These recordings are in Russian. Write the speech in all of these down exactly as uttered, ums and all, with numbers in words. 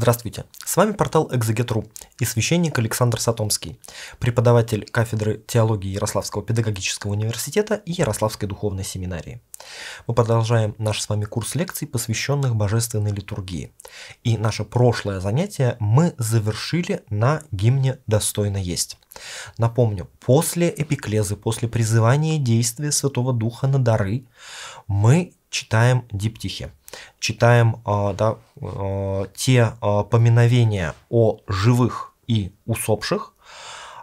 Здравствуйте, с вами портал Экзегет.ру и священник Александр Сатомский, преподаватель кафедры теологии Ярославского педагогического университета и Ярославской духовной семинарии. Мы продолжаем наш с вами курс лекций, посвященных божественной литургии. И наше прошлое занятие мы завершили на гимне «Достойно есть». Напомню, после эпиклезы, после призывания и действия Святого Духа на дары, мы читаем диптихи. Читаем да, те поминовения о живых и усопших,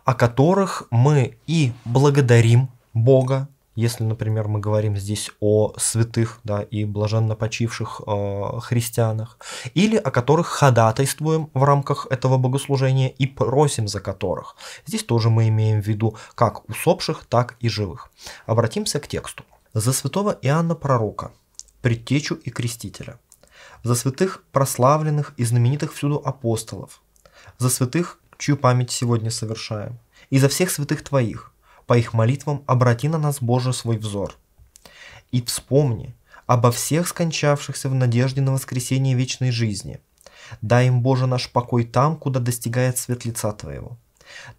о которых мы и благодарим Бога, если, например, мы говорим здесь о святых да, и блаженно почивших христианах, или о которых ходатайствуем в рамках этого богослужения и просим за которых. Здесь тоже мы имеем в виду как усопших, так и живых. Обратимся к тексту. «За святого Иоанна Пророка, предтечу и крестителя, за святых прославленных и знаменитых всюду апостолов, за святых, чью память сегодня совершаем, и за всех святых Твоих, по их молитвам обрати на нас, Боже, свой взор. И вспомни обо всех скончавшихся в надежде на воскресение вечной жизни. Дай им, Боже, наш покой там, куда достигает свет лица Твоего.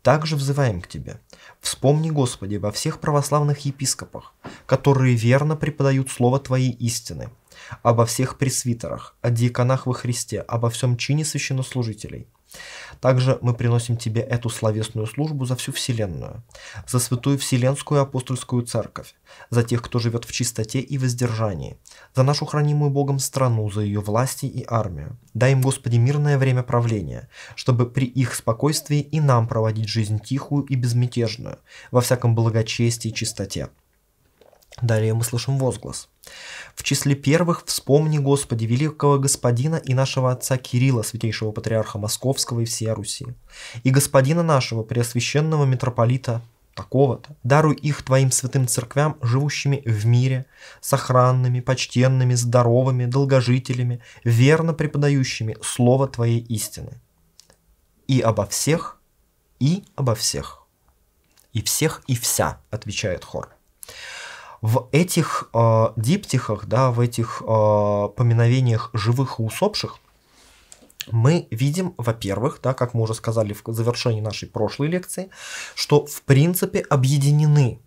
Также взываем к Тебе. Вспомни, Господи, во всех православных епископах, которые верно преподают слово Твоей истины, обо всех пресвитерах, о диаконах во Христе, обо всем чине священнослужителей. Также мы приносим Тебе эту словесную службу за всю Вселенную, за Святую Вселенскую Апостольскую Церковь, за тех, кто живет в чистоте и воздержании, за нашу хранимую Богом страну, за ее власти и армию. Дай им, Господи, мирное время правления, чтобы при их спокойствии и нам проводить жизнь тихую и безмятежную, во всяком благочестии и чистоте». Далее мы слышим возглас. «В числе первых вспомни, Господи, великого господина и нашего отца Кирилла, святейшего патриарха Московского и всей Руси, и господина нашего, преосвященного митрополита такого-то. Даруй их Твоим святым церквям, живущими в мире, сохранными, почтенными, здоровыми, долгожителями, верно преподающими слово Твоей истины. И обо всех, и обо всех. И всех, и вся», отвечает хор. В этих э, диптихах, да, в этих э, поминовениях живых и усопших мы видим, во-первых, да, как мы уже сказали в завершении нашей прошлой лекции, что в принципе объединены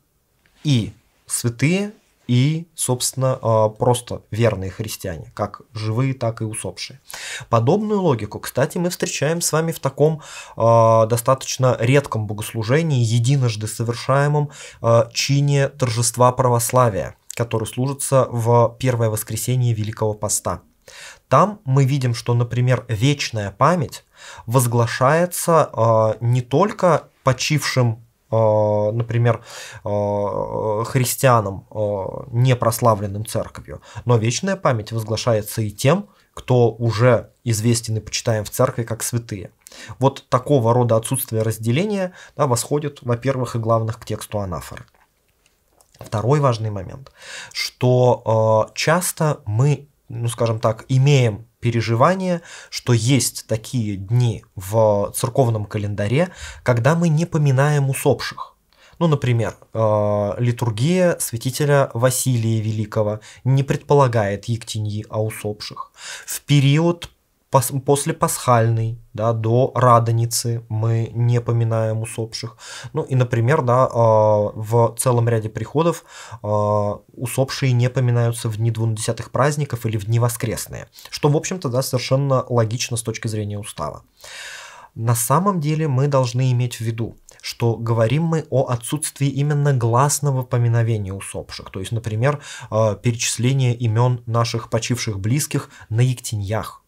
и святые, и, собственно, э, просто верные христиане, как живые, так и усопшие. Подобную логику, кстати, мы встречаем с вами в таком э, достаточно редком богослужении, единожды совершаемом э, чине торжества православия, который служится в первое воскресенье Великого Поста. Там мы видим, что, например, вечная память возглашается э, не только почившим, например, христианам, не прославленным церковью, но вечная память возглашается и тем, кто уже известен и почитаем в церкви как святые. Вот такого рода отсутствие разделения да, восходит, во-первых, и главных к тексту анафоры. Второй важный момент, что часто мы, ну скажем так, имеем переживание, что есть такие дни в церковном календаре, когда мы не поминаем усопших. Ну, например, э, литургия святителя Василия Великого не предполагает ектеньи о усопших. В период пос после пасхальный, да, до Радоницы мы не поминаем усопших. Ну и, например, да, э, в целом ряде приходов э, усопшие не поминаются в дни двунадесятых праздников или в дни воскресные, что, в общем-то, да, совершенно логично с точки зрения устава. На самом деле мы должны иметь в виду, что говорим мы о отсутствии именно гласного поминовения усопших, то есть, например, э, перечисление имен наших почивших близких на ектеньях,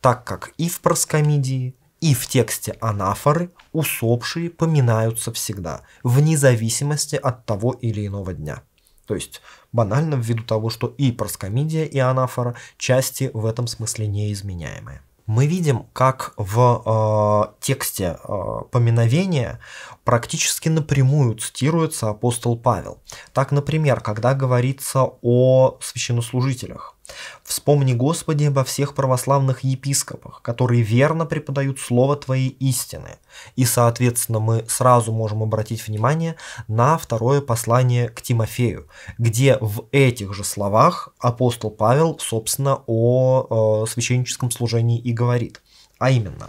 так как и в проскомидии, и в тексте анафоры усопшие поминаются всегда, вне зависимости от того или иного дня. То есть банально ввиду того, что и проскомидия, и анафора части в этом смысле неизменяемые. Мы видим, как в э, тексте э, поминовения практически напрямую цитируется апостол Павел. Так, например, когда говорится о священнослужителях. «Вспомни, Господи, обо всех православных епископах, которые верно преподают слово Твоей истины». И, соответственно, мы сразу можем обратить внимание на второе послание к Тимофею, где в этих же словах апостол Павел, собственно, о, о священническом служении и говорит. А именно,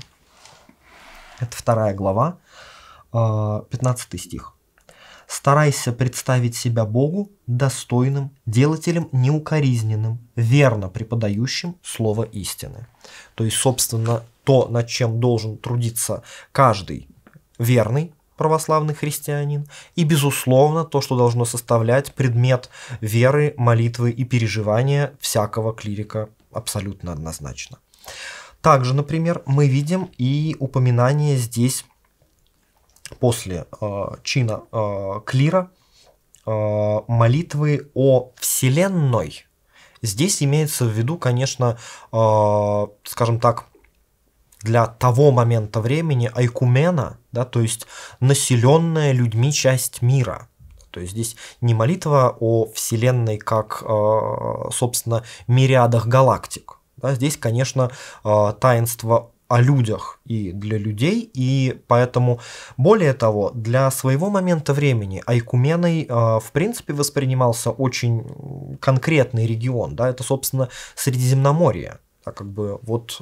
это вторая глава, пятнадцатый стих. «Старайся представить себя Богу достойным, делателем неукоризненным, верно преподающим слово истины». То есть, собственно, то, над чем должен трудиться каждый верный православный христианин, и, безусловно, то, что должно составлять предмет веры, молитвы и переживания всякого клирика абсолютно однозначно. Также, например, мы видим и упоминание здесь после э, чина э, клира э, молитвы о Вселенной. Здесь имеется в виду, конечно, э, скажем так, для того момента времени айкумена, да, то есть населенная людьми часть мира. То есть здесь не молитва о Вселенной как, э, собственно, мириадах галактик. Да, здесь, конечно, таинство о людях и для людей, и поэтому, более того, для своего момента времени айкуменой, в принципе, воспринимался очень конкретный регион, да, это, собственно, Средиземноморье, да, как бы вот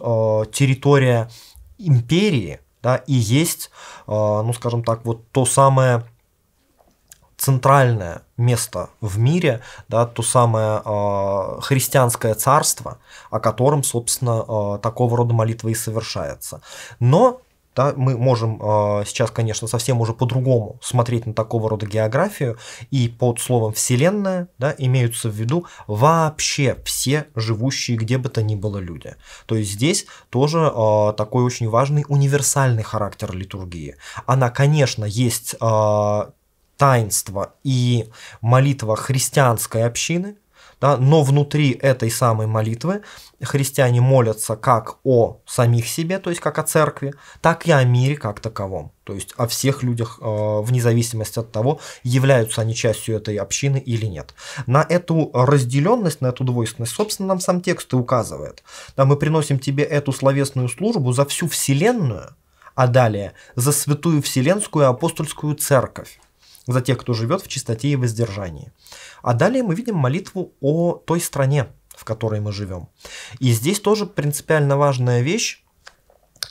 территория империи, да, и есть, ну, скажем так, вот то самое центральное место в мире, да, то самое э, христианское царство, о котором, собственно, э, такого рода молитва и совершается. Но да, мы можем э, сейчас, конечно, совсем уже по-другому смотреть на такого рода географию, и под словом «вселенная», да, имеются в виду вообще все живущие где бы то ни было люди. То есть здесь тоже э, такой очень важный универсальный характер литургии. Она, конечно, есть... Э, таинство и молитва христианской общины, да, но внутри этой самой молитвы христиане молятся как о самих себе, то есть как о церкви, так и о мире как таковом, то есть о всех людях, э, вне зависимости от того, являются они частью этой общины или нет. На эту разделенность, на эту двойственность, собственно, нам сам текст и указывает. Да, мы приносим тебе эту словесную службу за всю Вселенную, а далее за святую Вселенскую апостольскую церковь, за тех, кто живет в чистоте и воздержании. А далее мы видим молитву о той стране, в которой мы живем. И здесь тоже принципиально важная вещь.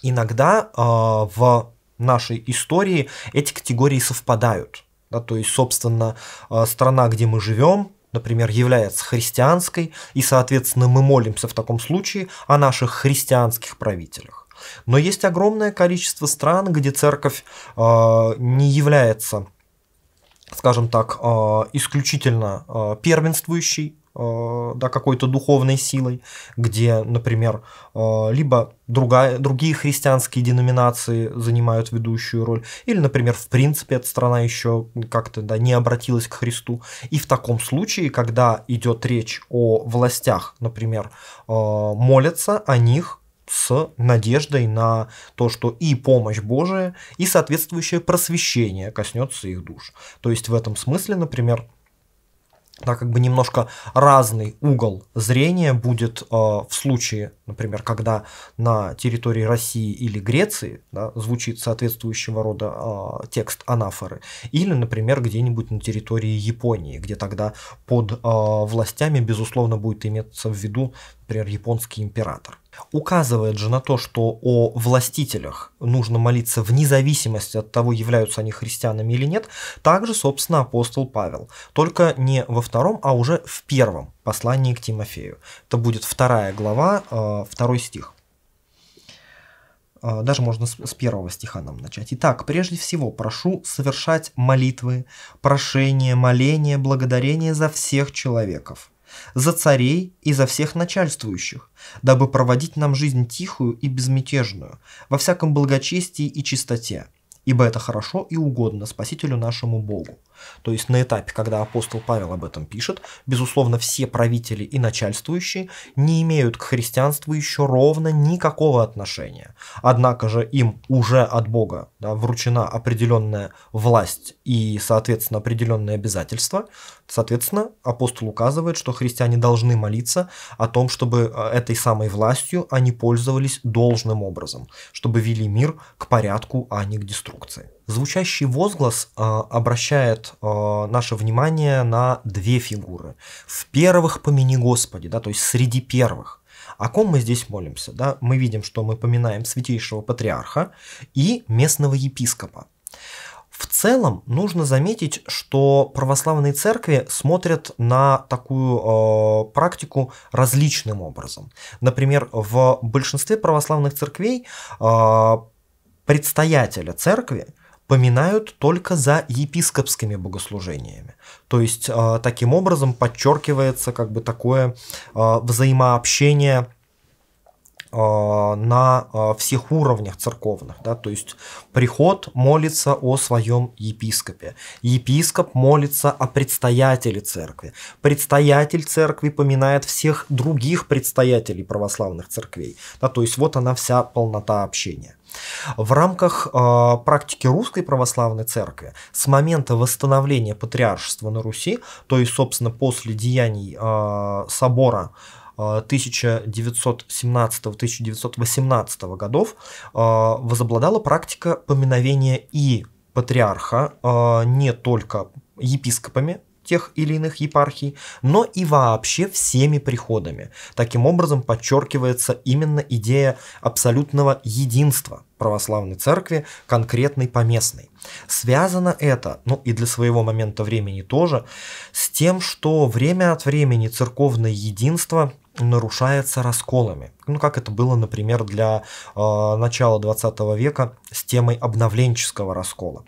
Иногда э, в нашей истории эти категории совпадают. Да, то есть, собственно, э, страна, где мы живем, например, является христианской, и, соответственно, мы молимся в таком случае о наших христианских правителях. Но есть огромное количество стран, где церковь э, не является, скажем так, исключительно первенствующей, да, какой-то духовной силой, где, например, либо другая, другие христианские деноминации занимают ведущую роль, или, например, в принципе, эта страна еще как-то, да, не обратилась к Христу. И в таком случае, когда идет речь о властях, например, молятся о них с надеждой на то, что и помощь Божия, и соответствующее просвещение коснется их душ. То есть в этом смысле, например, да, как бы немножко разный угол зрения будет э, в случае, например, когда на территории России или Греции, да, звучит соответствующего рода э, текст анафоры, или, например, где-нибудь на территории Японии, где тогда под э, властями, безусловно, будет иметься в виду, например, японский император. Указывает же на то, что о властителях нужно молиться вне зависимости от того, являются они христианами или нет, также, собственно, апостол Павел. Только не во втором, а уже в первом послании к Тимофею. Это будет вторая глава, второй стих. Даже можно с первого стиха нам начать. «Итак, прежде всего прошу совершать молитвы, прошения, моления, благодарения за всех человеков, за царей и за всех начальствующих, дабы проводить нам жизнь тихую и безмятежную, во всяком благочестии и чистоте, ибо это хорошо и угодно Спасителю нашему Богу». То есть на этапе, когда апостол Павел об этом пишет, безусловно, все правители и начальствующие не имеют к христианству еще ровно никакого отношения. Однако же им уже от Бога, да, вручена определенная власть и, соответственно, определенные обязательства. Соответственно, апостол указывает, что христиане должны молиться о том, чтобы этой самой властью они пользовались должным образом, чтобы вели мир к порядку, а не к деструкции. Звучащий возглас э, обращает э, наше внимание на две фигуры. В первых помяни Господи, да, то есть среди первых, О ком мы здесь молимся? Да? Мы видим, что мы поминаем святейшего патриарха и местного епископа. В целом нужно заметить, что православные церкви смотрят на такую э, практику различным образом. Например, в большинстве православных церквей э, предстоятеля церкви поминают только за епископскими богослужениями. То есть э, таким образом подчеркивается как бы такое э, взаимообщение на всех уровнях церковных, да, то есть приход молится о своем епископе, епископ молится о предстоятеле церкви, предстоятель церкви поминает всех других предстоятелей православных церквей, да, то есть вот она вся полнота общения. В рамках э, практики Русской Православной Церкви с момента восстановления патриаршества на Руси, то есть, собственно, после деяний э, собора тысяча девятьсот семнадцатого — тысяча девятьсот восемнадцатого годов возобладала практика поминовения и патриарха не только епископами тех или иных епархий, но и вообще всеми приходами. Таким образом подчеркивается именно идея абсолютного единства православной церкви, конкретной поместной. Связано это, ну и для своего момента времени тоже, с тем, что время от времени церковное единство нарушается расколами. Ну, как это было, например, для э, начала двадцатого века с темой обновленческого раскола.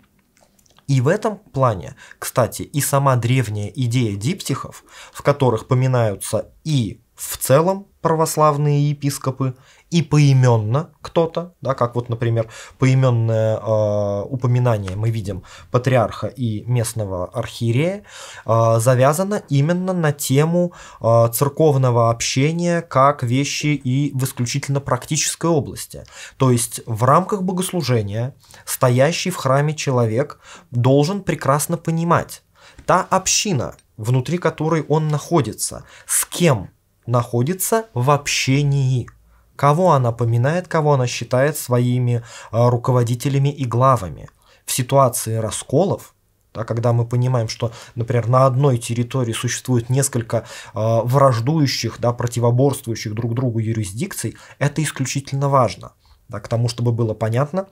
И в этом плане, кстати, и сама древняя идея диптихов, в которых поминаются и в целом православные епископы, и поименно кто-то, да, как вот, например, поименное э, упоминание мы видим патриарха и местного архиерея, э, завязано именно на тему э, церковного общения как вещи и в исключительно практической области. То есть в рамках богослужения стоящий в храме человек должен прекрасно понимать, та община, внутри которой он находится, с кем находится в общении, кого она поминает, кого она считает своими э, руководителями и главами. В ситуации расколов, да, когда мы понимаем, что, например, на одной территории существует несколько э, враждующих, да, противоборствующих друг другу юрисдикций, это исключительно важно, да, к тому, чтобы было понятно,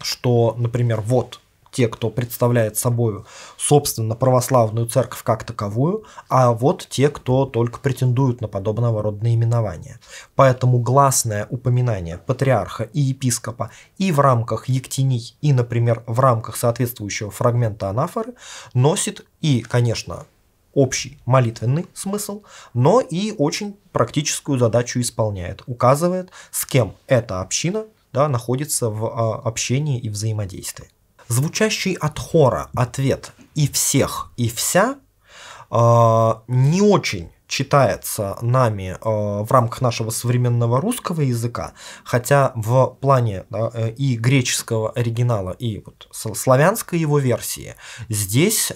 что, например, вот те, кто представляет собой, собственно, православную церковь как таковую, а вот те, кто только претендуют на подобного рода наименования. Поэтому гласное упоминание патриарха и епископа и в рамках ектений, и, например, в рамках соответствующего фрагмента анафоры носит и, конечно, общий молитвенный смысл, но и очень практическую задачу исполняет, указывает, с кем эта община, да, находится в общении и взаимодействии. Звучащий от хора ответ «и всех, и вся» э, не очень читается нами э, в рамках нашего современного русского языка, хотя в плане, да, и греческого оригинала, и вот славянской его версии здесь э,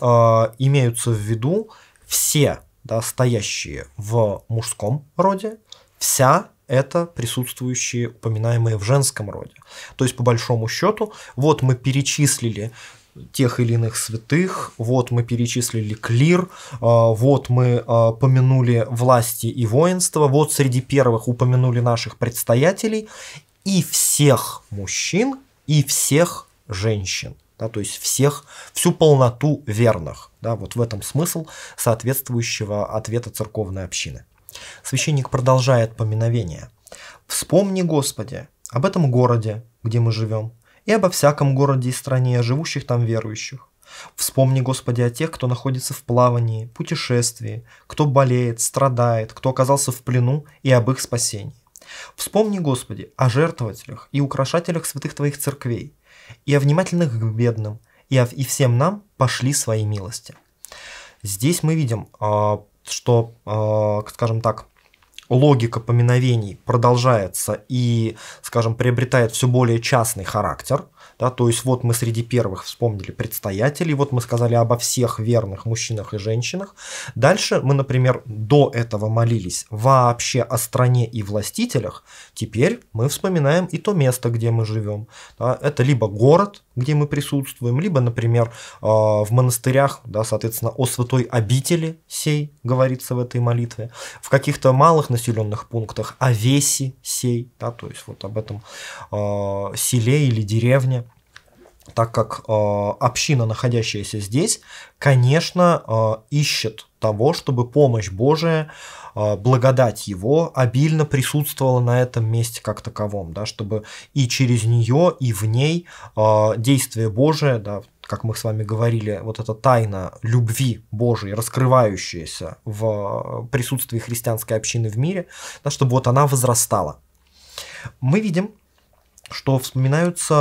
имеются в виду все, да, стоящие в мужском роде, вся — это присутствующие, упоминаемые в женском роде. То есть, по большому счету, вот мы перечислили тех или иных святых, вот мы перечислили клир, вот мы помянули власти и воинство, вот среди первых упомянули наших предстоятелей, и всех мужчин, и всех женщин, да, то есть всех, всю полноту верных. Да, вот в этом смысл соответствующего ответа церковной общины. Священник продолжает поминовение. «Вспомни, Господи, об этом городе, где мы живем, и обо всяком городе и стране, живущих там верующих. Вспомни, Господи, о тех, кто находится в плавании, путешествии, кто болеет, страдает, кто оказался в плену, и об их спасении. Вспомни, Господи, о жертвователях и украшателях святых Твоих церквей, и о внимательных к бедным, и, о, и всем нам пошли свои милости». Здесь мы видим, что, скажем так, логика поминовений продолжается и, скажем, приобретает все более частный характер. Да, то есть вот мы среди первых вспомнили предстоятелей, вот мы сказали обо всех верных мужчинах и женщинах. Дальше мы, например, до этого молились вообще о стране и властителях. Теперь мы вспоминаем и то место, где мы живем. Да, это либо город, где мы присутствуем, либо, например, э, в монастырях, да, соответственно, о святой обители сей говорится в этой молитве. В каких-то малых населенных пунктах, о весе сей, да, то есть вот об этом э, селе или деревне, так как э, община, находящаяся здесь, конечно, э, ищет того, чтобы помощь Божия, э, благодать Его обильно присутствовала на этом месте как таковом, да, чтобы и через нее, и в ней э, действие Божие, да, как мы с вами говорили, вот эта тайна любви Божией, раскрывающаяся в присутствии христианской общины в мире, да, чтобы вот она возрастала. Мы видим, что вспоминаются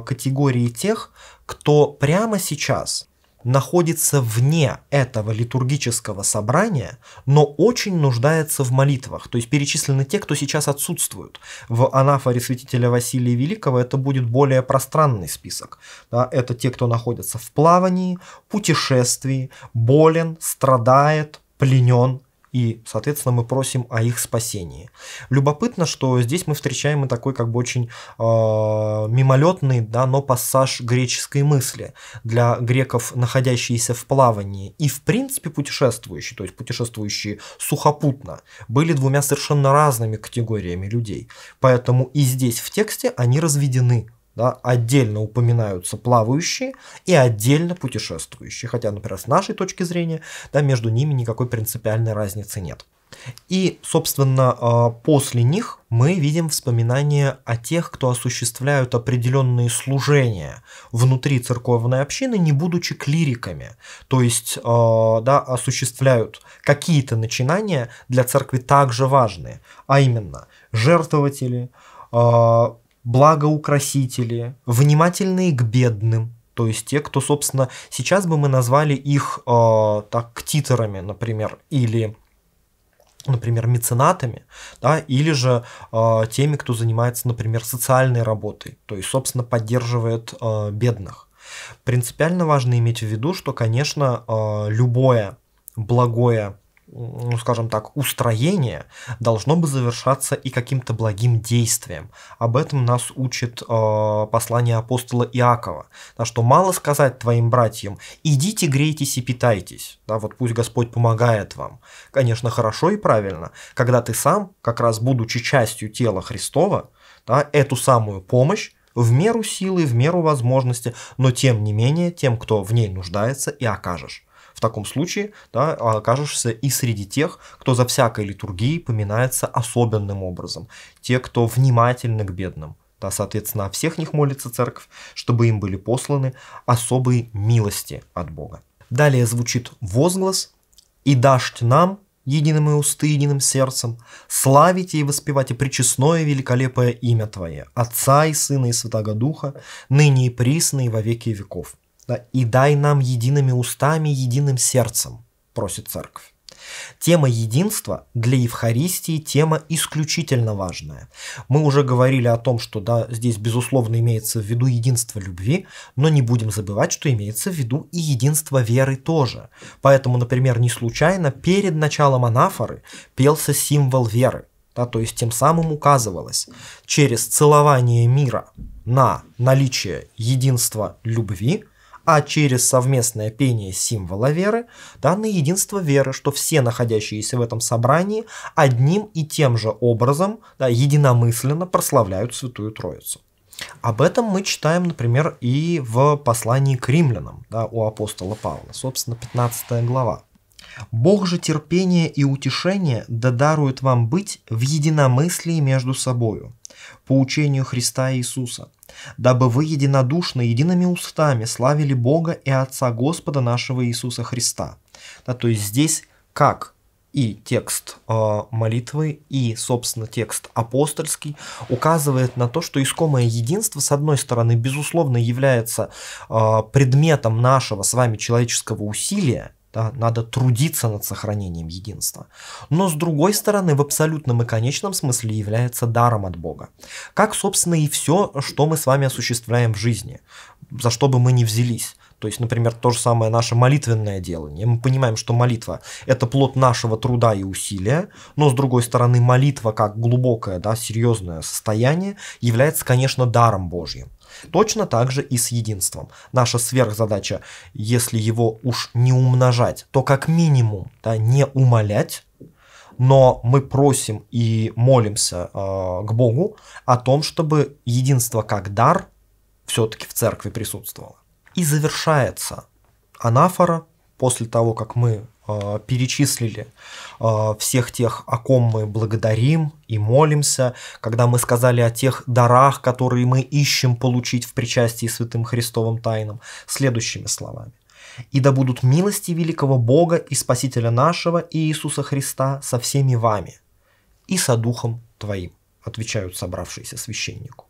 э, категории тех, кто прямо сейчас находится вне этого литургического собрания, но очень нуждается в молитвах. То есть перечислены те, кто сейчас отсутствуют. В анафоре святителя Василия Великого это будет более пространный список. Да, это те, кто находится в плавании, путешествии, болен, страдает, пленен. И, соответственно, мы просим о их спасении. Любопытно, что здесь мы встречаем и такой как бы очень э, мимолетный, да, но пассаж греческой мысли. Для греков, находящиеся в плавании и, в принципе, путешествующие, то есть путешествующие сухопутно, были двумя совершенно разными категориями людей. Поэтому и здесь в тексте они разведены. Да, отдельно упоминаются плавающие и отдельно путешествующие. Хотя, например, с нашей точки зрения, да, между ними никакой принципиальной разницы нет. И, собственно, после них мы видим вспоминания о тех, кто осуществляют определенные служения внутри церковной общины, не будучи клириками. То есть, да, осуществляют какие-то начинания для церкви также важные, а именно жертвователи, благоукрасители, внимательные к бедным, то есть те, кто, собственно, сейчас бы мы назвали их э, так, ктиторами, например, или, например, меценатами, да, или же э, теми, кто занимается, например, социальной работой, то есть, собственно, поддерживает э, бедных. Принципиально важно иметь в виду, что, конечно, э, любое благое, ну, скажем так, устроение должно бы завершаться и каким-то благим действием. Об этом нас учит э, послание апостола Иакова, да, что мало сказать твоим братьям: идите, грейтесь и питайтесь, да, вот пусть Господь помогает вам. Конечно, хорошо и правильно, когда ты сам, как раз будучи частью тела Христова, да, эту самую помощь в меру силы, в меру возможности, но тем не менее тем, кто в ней нуждается, и окажешь. В таком случае, да, окажешься и среди тех, кто за всякой литургией поминается особенным образом. Те, кто внимательны к бедным. Да, соответственно, о всех них молится церковь, чтобы им были посланы особые милости от Бога. Далее звучит возглас: «И дашь нам, единым и усты, единым сердцем, славите и воспевайте пречестное великолепное имя Твое, Отца и Сына и Святаго Духа, ныне и присно и во веки веков». «И дай нам едиными устами, единым сердцем», просит церковь. Тема единства для Евхаристии тема исключительно важная. Мы уже говорили о том, что, да, здесь безусловно имеется в виду единство любви, но не будем забывать, что имеется в виду и единство веры тоже. Поэтому, например, не случайно перед началом анафоры пелся символ веры, да, то есть тем самым указывалось через целование мира на наличие единства любви, а через совместное пение символа веры, да, на единство веры, что все находящиеся в этом собрании одним и тем же образом, да, единомысленно прославляют Святую Троицу. Об этом мы читаем, например, и в послании к римлянам, да, у апостола Павла, собственно, пятнадцатая глава. «Бог же терпение и утешение да дарует вам быть в единомыслии между собою, по учению Христа Иисуса, дабы вы единодушно, едиными устами славили Бога и Отца Господа нашего Иисуса Христа». Да, то есть здесь как и текст э, молитвы, и, собственно, текст апостольский указывает на то, что искомое единство, с одной стороны, безусловно, является э, предметом нашего с вами человеческого усилия, да, надо трудиться над сохранением единства. Но, с другой стороны, в абсолютном и конечном смысле является даром от Бога. Как, собственно, и все, что мы с вами осуществляем в жизни, за что бы мы ни взялись. То есть, например, то же самое наше молитвенное делание. Мы понимаем, что молитва – это плод нашего труда и усилия, но, с другой стороны, молитва, как глубокое, да, серьезное состояние, является, конечно, даром Божьим. Точно так же и с единством. Наша сверхзадача, если его уж не умножать, то как минимум, да, не умалять, но мы просим и молимся э, к Богу о том, чтобы единство как дар все-таки в церкви присутствовало. И завершается анафора после того, как мы э, перечислили э, всех тех, о ком мы благодарим и молимся, когда мы сказали о тех дарах, которые мы ищем получить в причастии святым Христовым тайнам, следующими словами. «И да будут милости великого Бога и Спасителя нашего Иисуса Христа со всеми вами и со Духом твоим», отвечают собравшиеся священнику.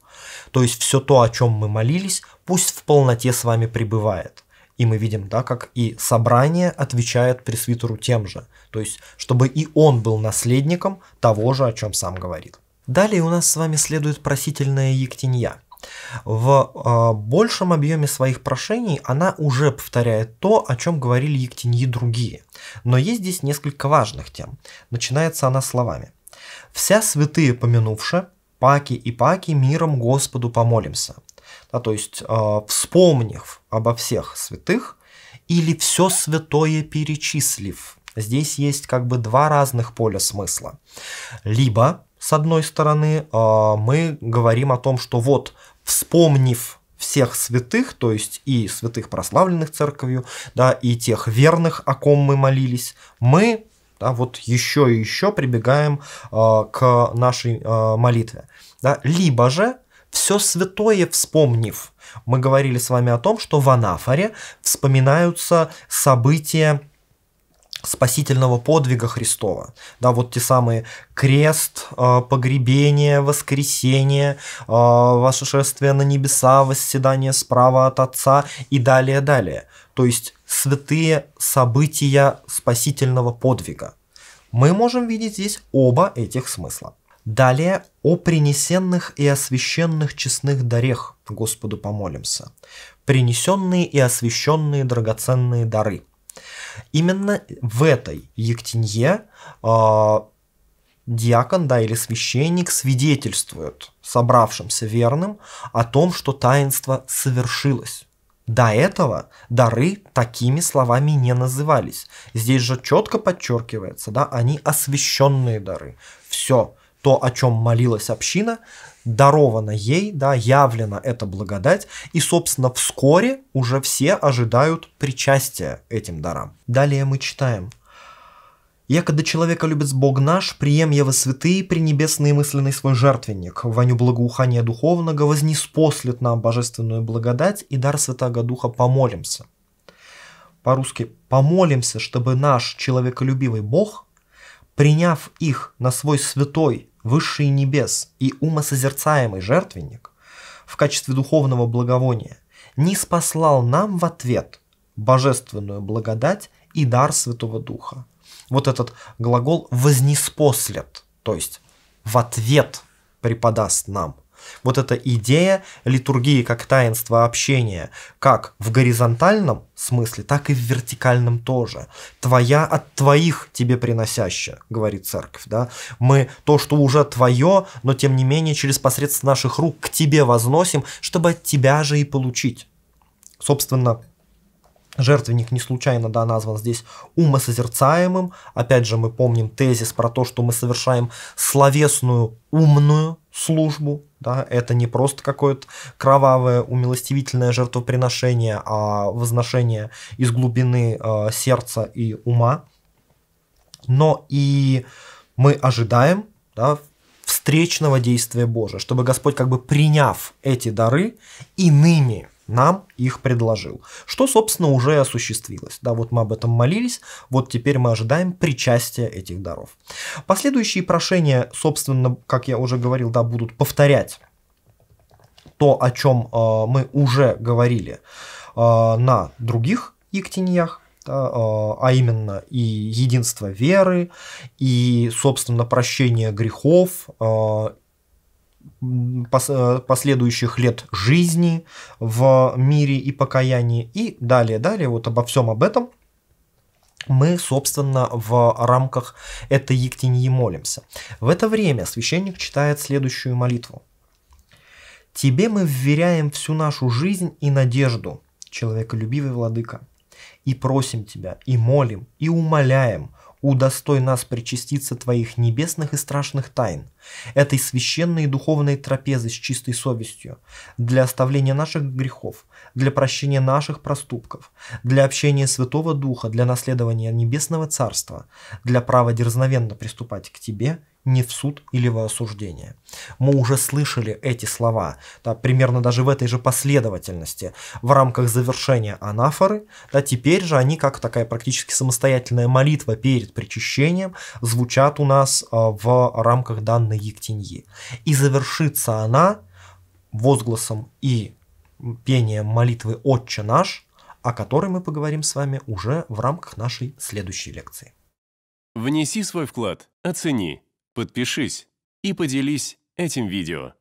То есть все то, о чем мы молились, пусть в полноте с вами пребывает. И мы видим, да, как и собрание отвечает пресвитеру тем же, то есть чтобы и он был наследником того же, о чем сам говорит. Далее у нас с вами следует просительная ектенья. В э, большем объеме своих прошений она уже повторяет то, о чем говорили ектеньи другие. Но есть здесь несколько важных тем. Начинается она словами: «Вся святые помянувши, паки и паки, миром Господу помолимся». Да, то есть, э, вспомнив обо всех святых или все святое перечислив. Здесь есть как бы два разных поля смысла. Либо, с одной стороны, э, мы говорим о том, что вот, вспомнив всех святых, то есть и святых, прославленных церковью, да, и тех верных, о ком мы молились, мы, да, вот еще и еще прибегаем э, к нашей э, молитве. Да. Либо же, все святое вспомнив, мы говорили с вами о том, что в анафоре вспоминаются события спасительного подвига Христова. Да, вот те самые крест, погребение, воскресение, восшествие на небеса, восседание справа от Отца и далее, далее. То есть святые события спасительного подвига. Мы можем видеть здесь оба этих смысла. Далее о принесенных и освященных честных дарех Господу помолимся. Принесенные и освященные драгоценные дары. Именно в этой ектенье э, диакон, да, или священник свидетельствует собравшимся верным о том, что таинство совершилось. До этого дары такими словами не назывались. Здесь же четко подчеркивается, да, они освященные дары. Все то, о чем молилась община, даровано ей, да, явлена эта благодать, и, собственно, вскоре уже все ожидают причастия этим дарам. Далее мы читаем: «Якода человека любец Бог наш, прием его святые, пренебесный мысленный свой жертвенник, воню благоухания духовного, вознеспослит нам божественную благодать, и дар Святаго Духа помолимся». По-русски: «помолимся, чтобы наш человеколюбивый Бог, приняв их на свой святой, высший небес и умосозерцаемый жертвенник в качестве духовного благовония, ниспослал нам в ответ божественную благодать и дар Святого Духа». Вот этот глагол «вознеспослет», то есть «в ответ преподаст нам». Вот эта идея литургии как таинства общения, как в горизонтальном смысле, так и в вертикальном тоже. «Твоя от твоих тебе приносящая», говорит церковь. Да? Мы то, что уже твое, но тем не менее через посредство наших рук к тебе возносим, чтобы от тебя же и получить. Собственно, жертвенник не случайно, да, назван здесь умосозерцаемым. Опять же, мы помним тезис про то, что мы совершаем словесную умную службу. Да? Это не просто какое-то кровавое умилостивительное жертвоприношение, а возношение из глубины э, сердца и ума. Но и мы ожидаем, да, встречного действия Божия, чтобы Господь, как бы приняв эти дары, иными нам их предложил, что, собственно, уже осуществилось. Да, вот мы об этом молились, вот теперь мы ожидаем причастия этих даров. Последующие прошения, собственно, как я уже говорил, да, будут повторять то, о чем э, мы уже говорили э, на других ектеньях, да, э, а именно и единство веры, и, собственно, прощение грехов, э, последующих лет жизни в мире и покаянии, и далее, далее, вот обо всем об этом мы, собственно, в рамках этой ектеньи молимся. В это время священник читает следующую молитву: «Тебе мы вверяем всю нашу жизнь и надежду, человеколюбивый владыка, и просим тебя, и молим, и умоляем Удостой нас причаститься Твоих небесных и страшных тайн, этой священной и духовной трапезы с чистой совестью, для оставления наших грехов, для прощения наших проступков, для общения Святого Духа, для наследования Небесного Царства, для права дерзновенно приступать к Тебе, не в суд или во осуждение. Мы уже слышали эти слова, да, примерно даже в этой же последовательности, в рамках завершения анафоры, да, теперь же они, как такая практически самостоятельная молитва перед причащением, звучат у нас а, в рамках данной ектеньи. И завершится она возгласом и пением молитвы «Отче наш», о которой мы поговорим с вами уже в рамках нашей следующей лекции. Внеси свой вклад, оцени, подпишись и поделись этим видео.